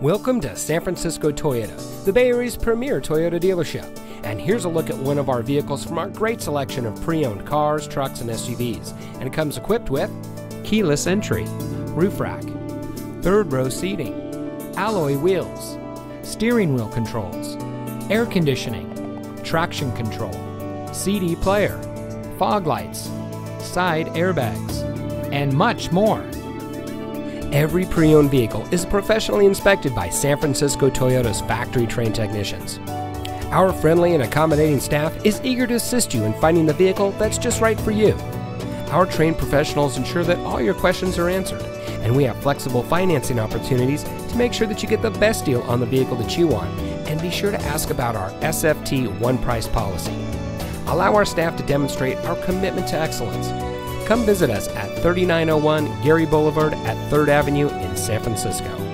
Welcome to San Francisco Toyota, the Bay Area's premier Toyota dealership. And here's a look at one of our vehicles from our great selection of pre-owned cars, trucks, and SUVs. And it comes equipped with keyless entry, roof rack, third row seating, alloy wheels, steering wheel controls, air conditioning, traction control, CD player, fog lights, side airbags, and much more. Every pre-owned vehicle is professionally inspected by San Francisco Toyota's factory-trained technicians. Our friendly and accommodating staff is eager to assist you in finding the vehicle that's just right for you. Our trained professionals ensure that all your questions are answered, and we have flexible financing opportunities to make sure that you get the best deal on the vehicle that you want, and be sure to ask about our SFT One Price policy. Allow our staff to demonstrate our commitment to excellence. Come visit us at 3901 Geary Blvd at 3rd Avenue in San Francisco.